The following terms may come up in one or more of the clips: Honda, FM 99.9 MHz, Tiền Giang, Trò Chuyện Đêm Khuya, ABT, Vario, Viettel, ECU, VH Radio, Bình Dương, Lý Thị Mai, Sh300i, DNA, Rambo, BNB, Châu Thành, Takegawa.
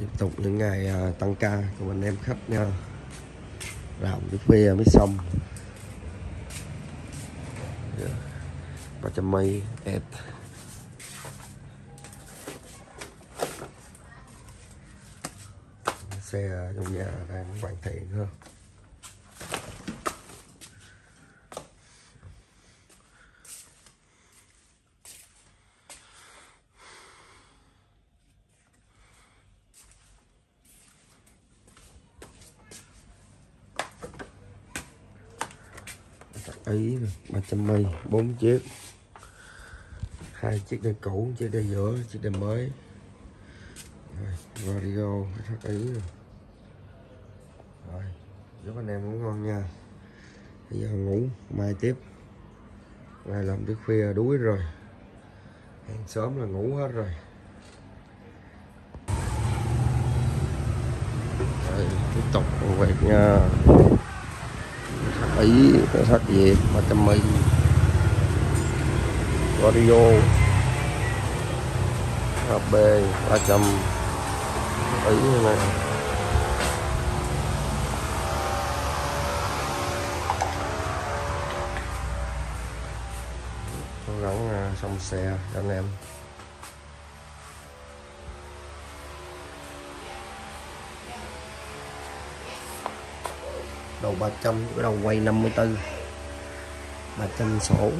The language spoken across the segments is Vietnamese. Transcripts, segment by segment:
tiếp tục những ngày tăng ca của anh em khách nha. Làm cái phê mới xong 300 mây. Xe trong nhà đang hoàn thiện hơn. Ý 300 mây 4 chiếc, 2 chiếc đây cũ, chiếc đây giữa, chiếc đây mới. Rồi, Vario rất ý rồi. Rồi, giúp anh em ngủ ngon nha. Bây giờ ngủ, mai tiếp. Ngày làm tới khuya đuối rồi, hẹn sớm là ngủ hết rồi. Rồi, tiếp tục về nha. Ý thất về 300 mây Vario AB 300 ý này. Con rắn xong xe cho anh em. Đầu 300, cái đầu quay 54, 300 sổ.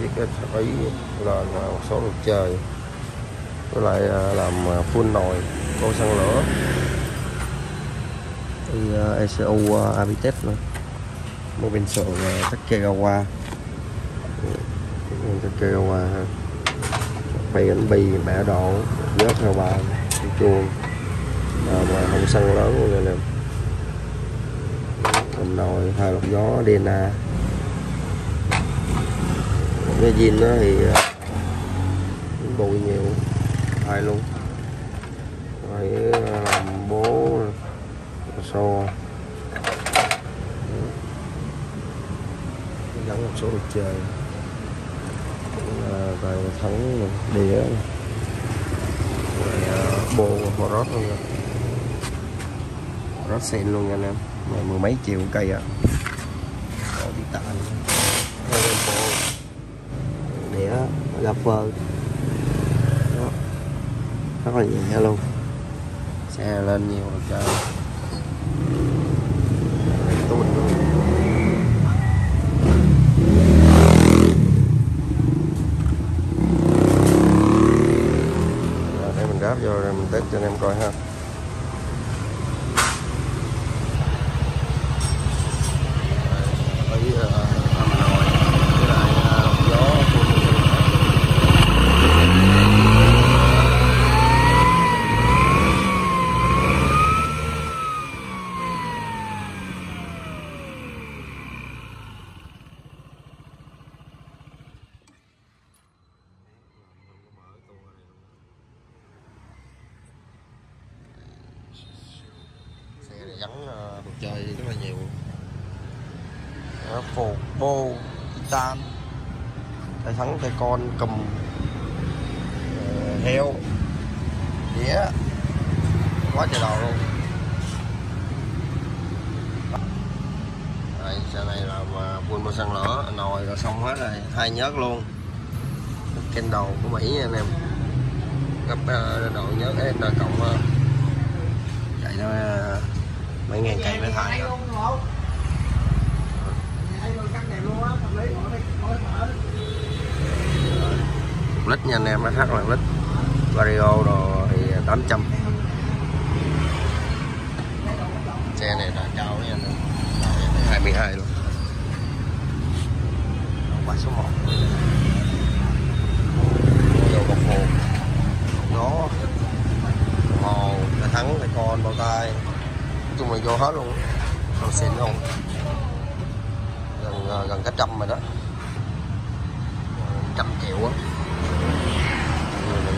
Chiếc ấy là một số lục trời với lại làm full nồi cô xăng lửa ECU ABT nữa, một bên sổ Takegawa BNB mẹ độ nhớt theo bà chuông mà không xăng lớn luôn rồi nè. Làm nồi 2 lọc gió DNA. Cái zin đó thì bụi nhiều hai luôn. Rồi làm bố xô dẫn một số đồ chơi và thắng đĩa rồi bồ bò rót luôn rồi. Rót sen luôn nha anh em, mười mấy triệu cây ạ. Rồi đi tạm gặp vợ rất là nhẹ luôn, xe lên nhiều trời tuôn luôn. Rồi, để mình ráp vô rồi mình test cho anh em coi ha. Gắn đồ chơi rất là nhiều, phù bô titan, tay thắng tay con cầm heo dĩa, quá trời đồ luôn. Đây, xe này là full màu xăng lửa, nồi là xong hết rồi, 2 nhớt luôn. Ken đầu của Mỹ anh em, gấp độ nhớt em là cộng chạy nó mấy ngàn cây mới thay rồi. Lít nha anh em, nó khác là lít Vario rồi thì 800. Xe này là cao nha anh em, 22 luôn. và số 1. Đồ đồng hồ, nó đồng hồ, là thắng, là con, bao tay, chung là vô hết luôn, đồ xịn luôn, gần cả trăm rồi đó, 100 triệu á,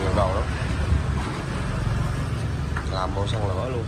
nhiều đồ lắm, làm bộ xong là bỏ luôn.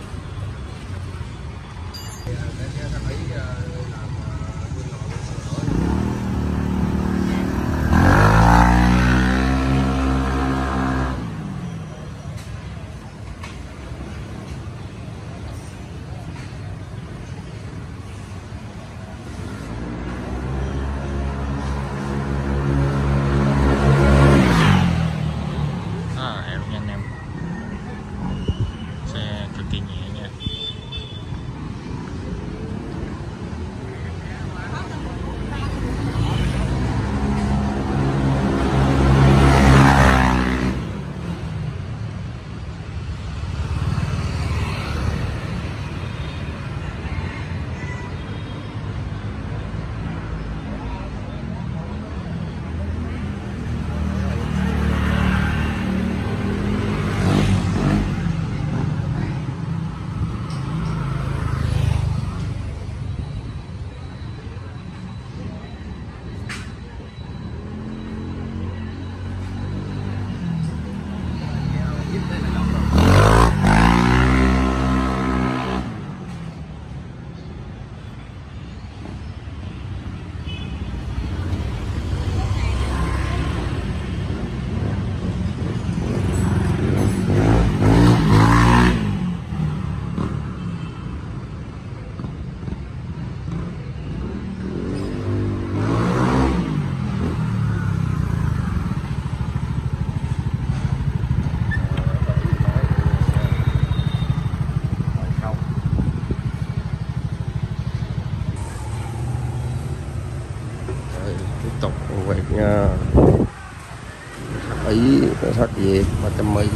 Thất Việt, 300i,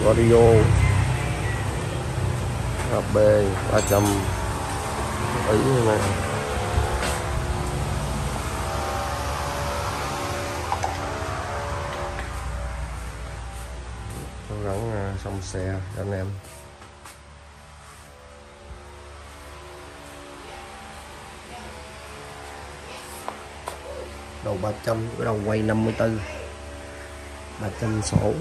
Vario, HB 300, ý này. Rắn xong xe cho anh em. Đầu 300, cái đầu quay 54, 300 sổ.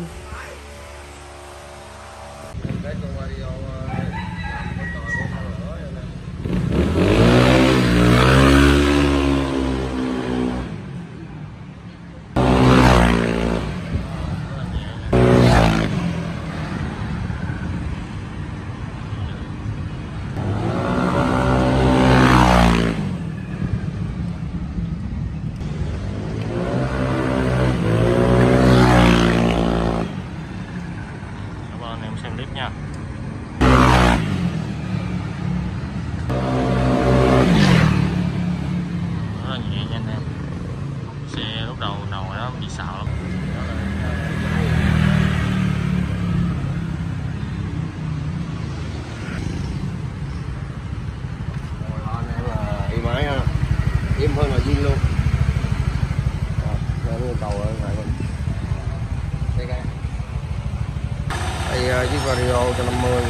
Chiếc Vario 150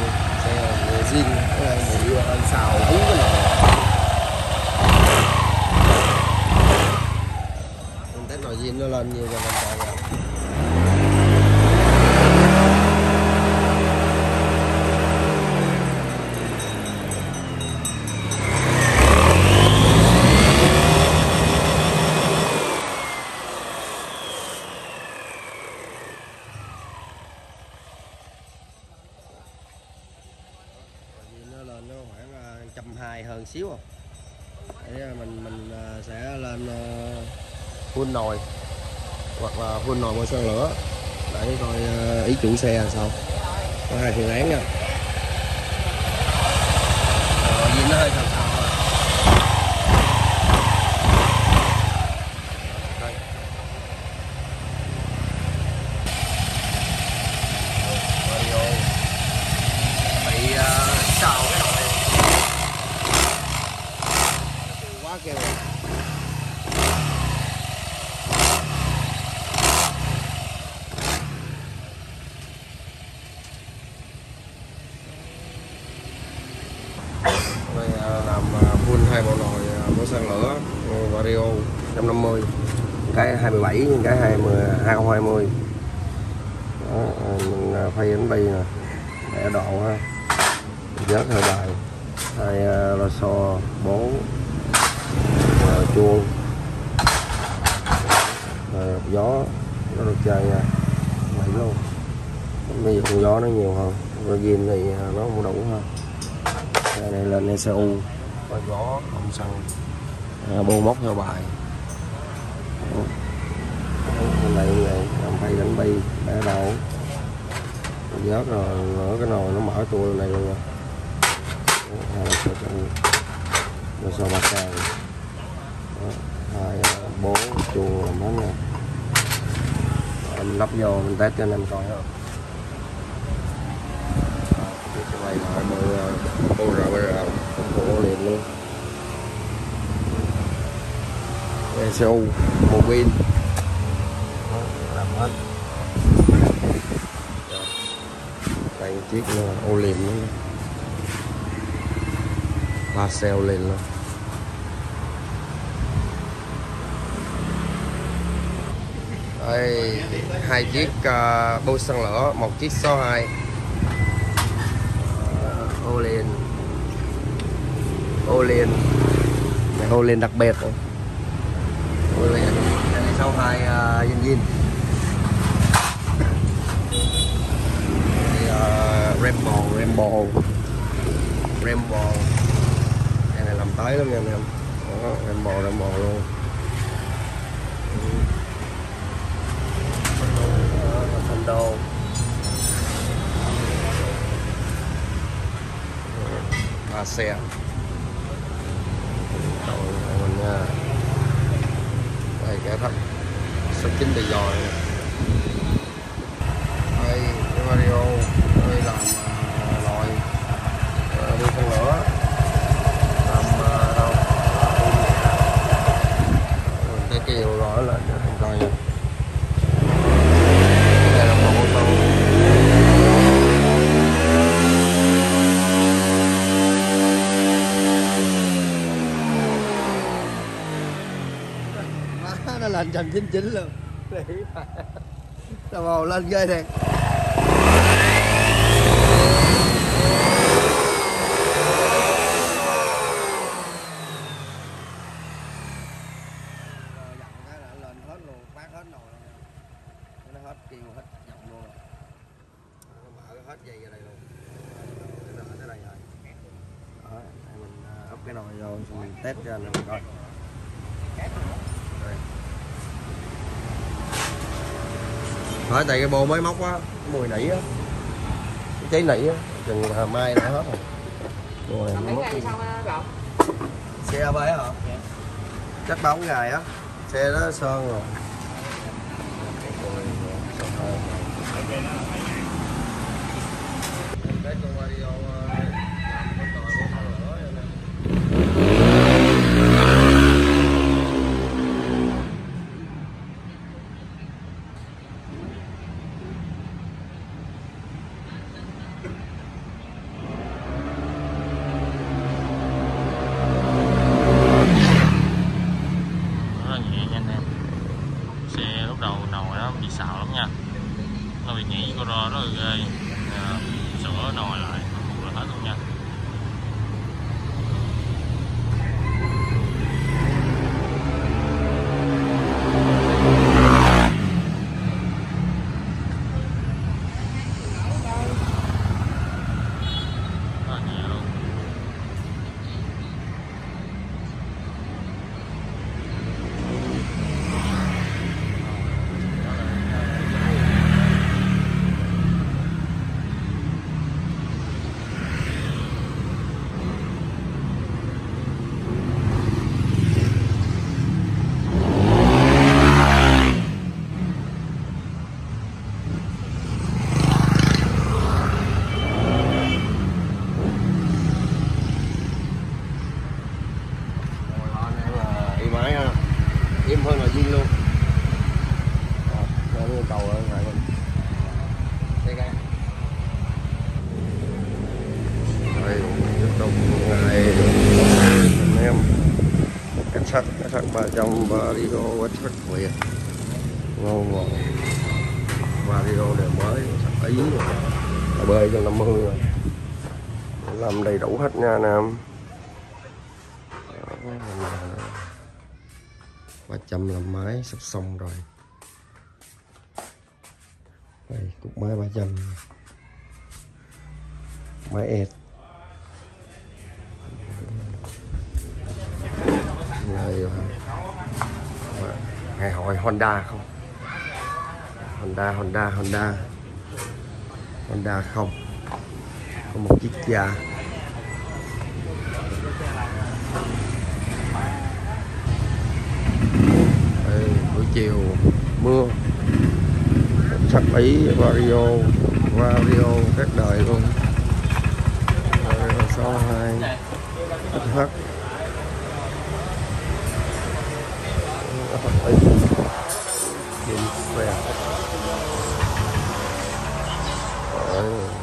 xe là zin, bị anh xào đúng cái này. Mình thấy nồi zin nó lên nhiều rồi mình rồi. Hơn xíu không để mình sẽ lên full nồi hoặc là full nồi qua sơn lửa để coi ý chủ xe là sao. Có hai phương án nha, vì nó hơi thật. Kêu làm full hai bộ nồi của xăng lửa Vario 150, cái 27 nhưng cái 2020. Đó, mình phay BNB nè để độ ha, vớt hơi bài, hai lò xo, bố chuông, gió nó được chơi vậy luôn. Bây giờ con gió nó nhiều hơn, rồi game thì nó không đủ hơn. Đây này lên ECU, có gió không xăng, bô móc theo bài. Hôm nay như vậy làm phay đánh bi để đầu vớt rồi nữa, cái nồi nó mở tua này luôn rồi. Rồi sau bạc càng hai bố chuồng làm hết nè, mình lắp vô mình test cho anh em coi không. Cái này là BNB của liền luôn, ECU một pin làm hết. Đây chiếc là ô liềm luôn, 3 cell lên luôn. Đây, hai chiếc bô xăng lửa, một chiếc Sh300i ô liền đặc biệt, ô liền Sh300i zin Rambo, cái này làm tới lắm nha anh em. Đó, Rambo luôn. Honda ba xe mình nha. Đây cái thấp sắp chín thì rồi. Đây cái Vario đây làm lòi đi con lửa làm đâu cái kiểu lòi là thành coi nha. Nó lên 199 luôn. Tao bầu lên ghê nè. Lên hết luôn, bác hết nồi luôn. Nó hết kêu hết dòng luôn. Nó mở hết dây ra đây luôn. Nó tới đây rồi. Đó, mình úp cái nồi vô xong mình test cho anh em coi. Hỏi tại cái bô mới móc á, mùi nỉ á, cháy nỉ á, chừng mai đã hết rồi. Mấy ngày sau cậu? Xe ABT hả? Dạ. Chắc 4 ngày á, xe đó sơn rồi. Nó bị nhảy sắc 300 Vario quét rất tuyệt, ngon ngọt. Vario đời mới sắc ý rồi, bơi cho 50 rồi, làm đầy đủ hết nha anh em. 300 làm máy sắp xong rồi. Đây, cục máy 300, máy ET. Ngày hội Honda không? Honda không? Có một chiếc già. Đây, buổi chiều mưa. Sắc ý Vario các đời luôn. Vario 62 hết. Game square.